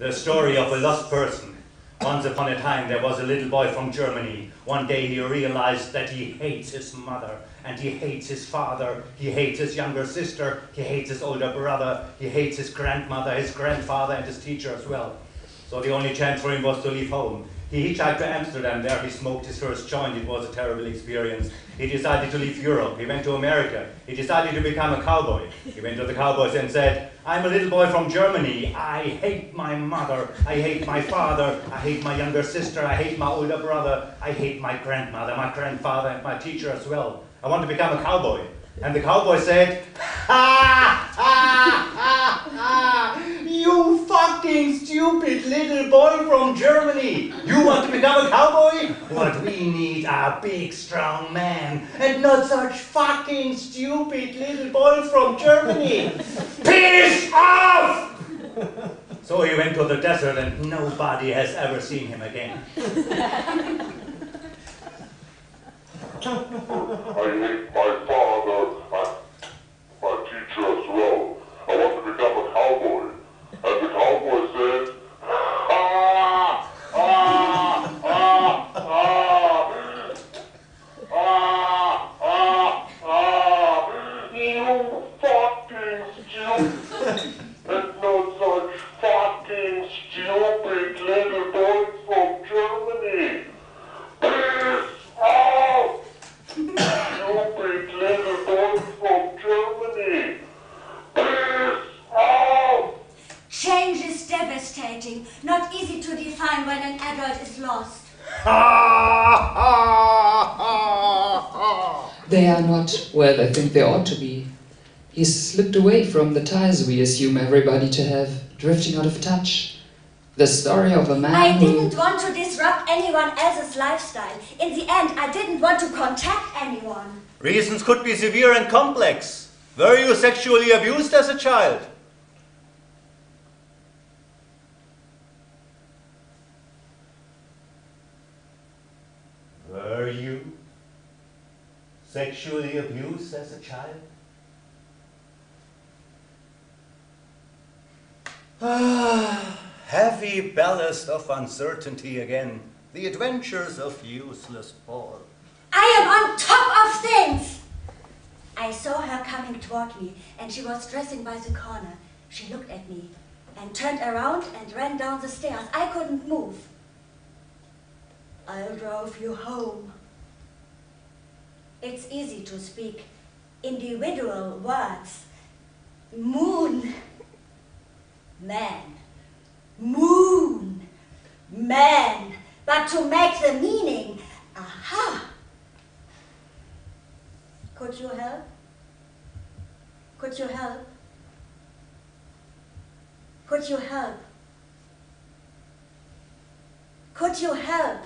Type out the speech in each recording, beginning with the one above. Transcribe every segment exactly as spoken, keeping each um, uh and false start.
The story of a lost person. Once upon a time there was a little boy from Germany. One day he realized that he hates his mother, and he hates his father, he hates his younger sister, he hates his older brother, he hates his grandmother, his grandfather, and his teacher as well. So the only chance for him was to leave home. He hitchhiked to Amsterdam. There he smoked his first joint. It was a terrible experience. He decided to leave Europe. He went to America. He decided to become a cowboy. He went to the cowboys and said, I'm a little boy from Germany. I hate my mother. I hate my father. I hate my younger sister. I hate my older brother. I hate my grandmother, my grandfather, and my teacher as well. I want to become a cowboy. And the cowboy said, ha, ha, ha, ha. You fucking stupid little boy from Germany! You want to become a cowboy? What we need are big, strong men, and not such fucking stupid little boys from Germany! Piss off! So he went to the desert and nobody has ever seen him again. I hate my father, my, my teacher as well. I want to become a cowboy. And the cowboy said, ah, ah, ah, ah, ah, ah, ah, you fucking stupid, and not such fucking stupid little boy from Germany. Piss off, stupid little boy from Germany. Piss off. Change is devastating, not easy to define when an adult is lost. They are not where they think they ought to be. He's slipped away from the ties we assume everybody to have, drifting out of touch. The story of a man I who... didn't want to disrupt anyone else's lifestyle. In the end, I didn't want to contact anyone. Reasons could be severe and complex. Were you sexually abused as a child? Were you sexually abused as a child? Ah, heavy ballast of uncertainty again. The adventures of useless Paul. I am on top of things! I saw her coming toward me, and she was dressing by the corner. She looked at me and turned around and ran down the stairs. I couldn't move. I'll drive you home. It's easy to speak individual words. Moon, man, moon, man. But to make the meaning, aha. Could you help? Could you help? Could you help? Could you help?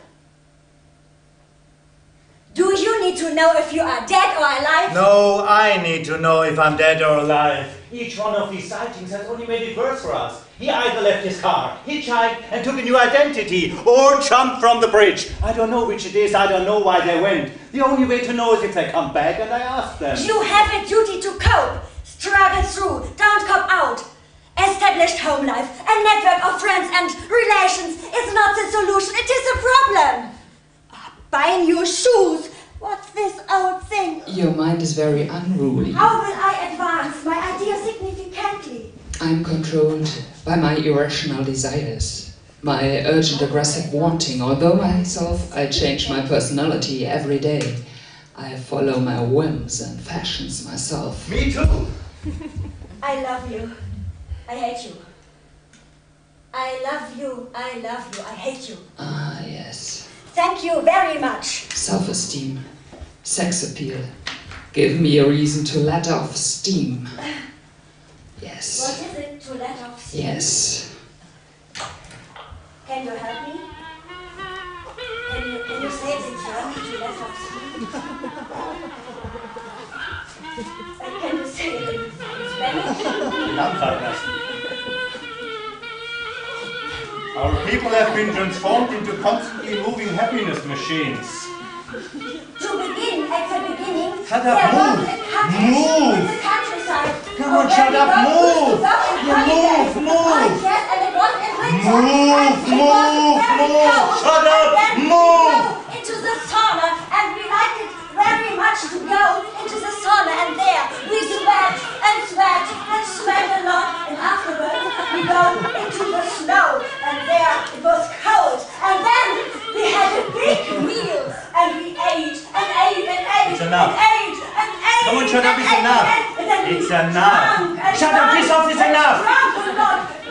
Do you need to know if you are dead or alive? No, I need to know if I'm dead or alive. Each one of these sightings has only made it worse for us. He either left his car, hitchhiked, and took a new identity, or jumped from the bridge. I don't know which it is, I don't know why they went. The only way to know is if they come back and I ask them. You have a duty to cope. Struggle through, don't cop out. Established home life, a network of friends and relations is not the solution, it is a problem. Buying your shoes. What's this old thing? Your mind is very unruly. How will I advance my idea significantly? I'm controlled by my irrational desires, my urgent aggressive wanting. Although myself, I change my personality every day. I follow my whims and fashions myself. Me too! I love you. I hate you. I love you. I love you. I hate you. Ah, yes. Thank you very much. Self-esteem, sex appeal, give me a reason to let off steam. Yes. What is it to let off steam? Yes. Can you help me? Can you, can you say it's German to let off steam? And can you say it in Spanish? Our people have been transformed into constantly moving happiness machines. To begin, at the beginning, shut up, move! Move! Come on, shut up, move! Move, move! Move, move, move, shut up, move! Into the sauna, and we like it very much to go into the sauna, and there we sweat and sweat and sweat a lot, and afterwards we go into the snow, and there it was cold, and then we had a big meal, and we ate and ate and ate and ate and ate. Someone shut up, it's enough. It's enough. Shut up, this off, it's enough.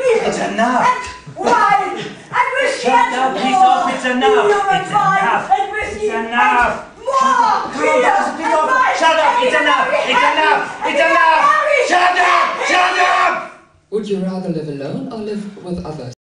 It's enough. And why? I wish shut you had up, more. Off, it's enough. It's enough. It's enough. More. Freedom and life. Shut up. It's enough. It's enough. It's enough. Shut up. Shut up. Would you rather live alone or live with others?